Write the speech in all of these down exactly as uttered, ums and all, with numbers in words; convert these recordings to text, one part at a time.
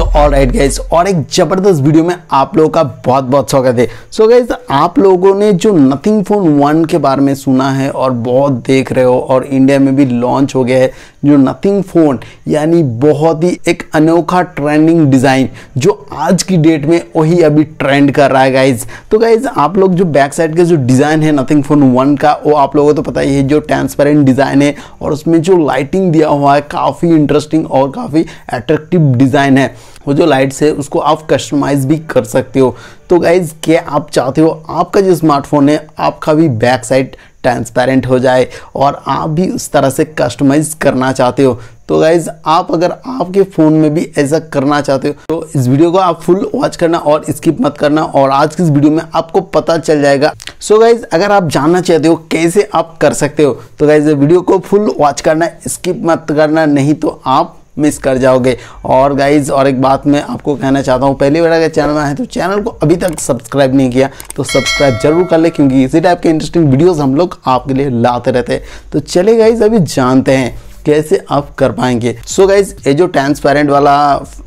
So alright guys, और एक जबरदस्त वीडियो में आप लोगों का बहुत बहुत स्वागत है। सो गाइस, आप लोगों ने जो नथिंग फोन वन के बारे में सुना है और बहुत देख रहे हो और इंडिया में भी लॉन्च हो गया है जो नथिंग फोन, यानी बहुत ही एक अनोखा ट्रेंडिंग डिज़ाइन जो आज की डेट में वही अभी ट्रेंड कर रहा है गाइज। तो गाइज आप लोग जो बैक साइड का जो डिज़ाइन है नथिंग फोन वन का, वो आप लोगों को तो पता ही है, जो ट्रांसपेरेंट डिज़ाइन है और उसमें जो लाइटिंग दिया हुआ है काफ़ी इंटरेस्टिंग और काफ़ी अट्रैक्टिव डिज़ाइन है। वो जो लाइट्स है उसको आप कस्टमाइज भी कर सकते हो। तो गाइज क्या आप चाहते हो आपका जो स्मार्टफोन है आपका भी बैक साइड ट्रांसपेरेंट हो जाए और आप भी उस तरह से कस्टमाइज करना चाहते हो? तो गाइज आप अगर आपके फ़ोन में भी ऐसा करना चाहते हो तो इस वीडियो को आप फुल वॉच करना और स्किप मत करना, और आज की इस वीडियो में आपको पता चल जाएगा। सो so गाइज अगर आप जानना चाहते हो कैसे आप कर सकते हो तो गाइज वीडियो को फुल वॉच करना, स्किप मत करना, नहीं तो आप मिस कर जाओगे। और गाइज और एक बात मैं आपको कहना चाहता हूँ, पहली बार अगर चैनल में आए तो चैनल को अभी तक सब्सक्राइब नहीं किया तो सब्सक्राइब जरूर कर ले, क्योंकि इसी टाइप के इंटरेस्टिंग वीडियोस हम लोग आपके लिए लाते रहते हैं। तो चले गाइज अभी जानते हैं कैसे आप कर पाएंगे। सो गाइज ये जो ट्रांसपेरेंट वाला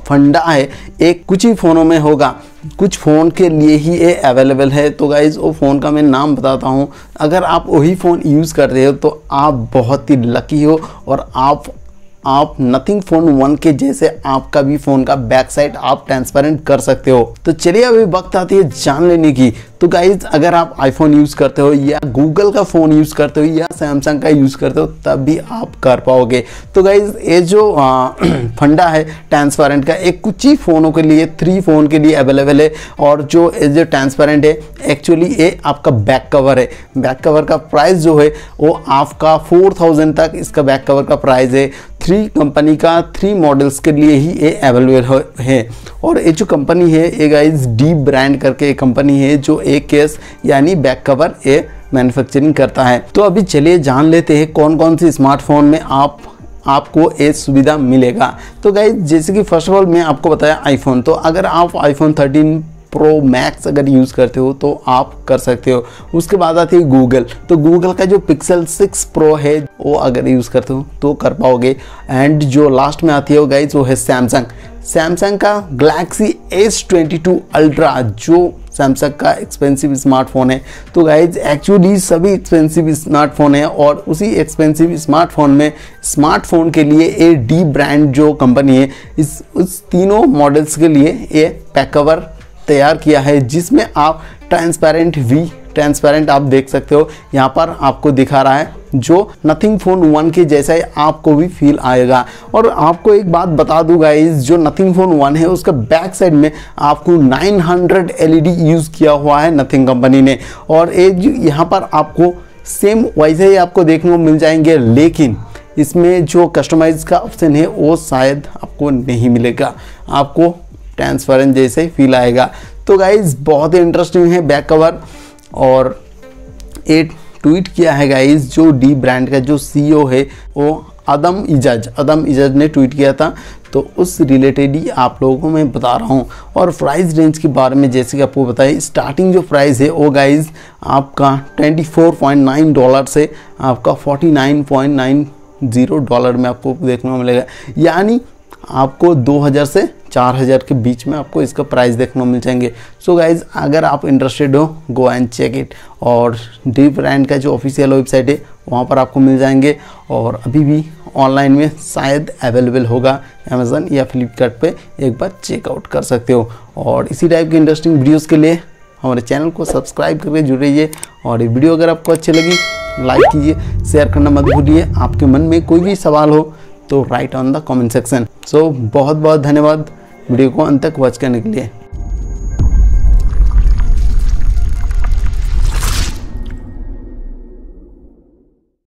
फंडा है एक कुछ ही फ़ोनों में होगा, कुछ फ़ोन के लिए ही ये अवेलेबल है। तो गाइज़ वो फ़ोन का मैं नाम बताता हूँ, अगर आप वही फ़ोन यूज़ कर रहे हो तो आप बहुत ही लकी हो और आप आप नथिंग फोन वन के जैसे आपका भी फ़ोन का बैक साइड आप ट्रांसपेरेंट कर सकते हो। तो चलिए अभी वक्त आती है जान लेने की। तो गाइज अगर आप आईफोन यूज़ करते हो या गूगल का फ़ोन यूज़ करते हो या सैमसंग का यूज़ करते हो तब भी आप कर पाओगे। तो गाइज ये जो आ, फंडा है ट्रांसपेरेंट का एक कुछ ही फ़ोनों के लिए, थ्री फ़ोन के लिए अवेलेबल है। और जो जो ट्रांसपेरेंट है एक्चुअली ये आपका बैक कवर है। बैक कवर का प्राइस जो है वो आपका फोर थाउजेंड तक इसका बैक कवर का प्राइस है। थ्री कंपनी का थ्री मॉडल्स के लिए ही ये अवेलेबल है। और ये जो कंपनी है ये गाइज डी ब्रांड करके कंपनी है जो एक केस यानी बैक कवर ये मैन्युफैक्चरिंग करता है। तो अभी चलिए जान लेते हैं कौन कौन से स्मार्टफोन में आप आपको ये सुविधा मिलेगा। तो गाइज जैसे कि फर्स्ट ऑफ ऑल मैं आपको बताया आईफोन, तो अगर आप आईफोन थर्टीन प्रो मैक्स अगर यूज़ करते हो तो आप कर सकते हो। उसके बाद आती है गूगल, तो गूगल का जो पिक्सल सिक्स प्रो है वो अगर यूज़ करते हो तो कर पाओगे। एंड जो लास्ट में आती है गाइज वो है सैमसंग। सैमसंग का Galaxy S twenty two ultra जो सैमसंग का एक्सपेंसिव स्मार्टफोन है। तो गाइज एक्चुअली सभी एक्सपेंसिव स्मार्टफोन है और उसी एक्सपेंसिव स्मार्टफोन में स्मार्टफोन के लिए ये डी ब्रांड जो कंपनी है इस उस तीनों मॉडल्स के लिए ये बैक कवर तैयार किया है, जिसमें आप ट्रांसपेरेंट वी ट्रांसपेरेंट आप देख सकते हो। यहाँ पर आपको दिखा रहा है जो नथिंग फोन वन के जैसा ही आपको भी फील आएगा। और आपको एक बात बता दूँ गाइज, जो नथिंग फोन वन है उसका बैक साइड में आपको नाइन हंड्रेड एलईडी यूज़ किया हुआ है नथिंग कंपनी ने। और यहाँ पर आपको सेम वैसे ही आपको देखने को मिल जाएंगे, लेकिन इसमें जो कस्टमाइज का ऑप्शन है वो शायद आपको नहीं मिलेगा, आपको ट्रांसपेरेंट जैसे फील आएगा। तो गाइज बहुत ही इंटरेस्टिंग है बैक कवर। और एक ट्वीट किया है गाइज जो डी ब्रांड का जो सीईओ है वो आदम इजाज आदम इजाज ने ट्वीट किया था, तो उस रिलेटेड ही आप लोगों को मैं बता रहा हूँ। और प्राइस रेंज के बारे में जैसे कि आपको बताया, स्टार्टिंग जो प्राइस है वो गाइज आपका twenty four point nine dollar से आपका forty nine point nine zero dollar में आपको देखने को मिलेगा, यानी आपको दो हज़ार से चार हज़ार के बीच में आपको इसका प्राइस देखने को मिल जाएंगे। सो so गाइज अगर आप इंटरेस्टेड हो गो एंड चेक इट। और डी ब्रांड का जो ऑफिशियल वेबसाइट है वहाँ पर आपको मिल जाएंगे, और अभी भी ऑनलाइन में शायद अवेलेबल होगा, अमेज़न या फ्लिपकार्ट पे एक बार चेकआउट कर सकते हो। और इसी टाइप के इंटरेस्टिंग वीडियोज़ के लिए हमारे चैनल को सब्सक्राइब करके जुड़े रहिए। और ये वीडियो अगर आपको अच्छी लगी लाइक कीजिए, शेयर करना मत भूलिए। आपके मन में कोई भी सवाल हो तो write on the comment section. So बहुत बहुत धन्यवाद वीडियो को अंत तक वॉच करने के लिए।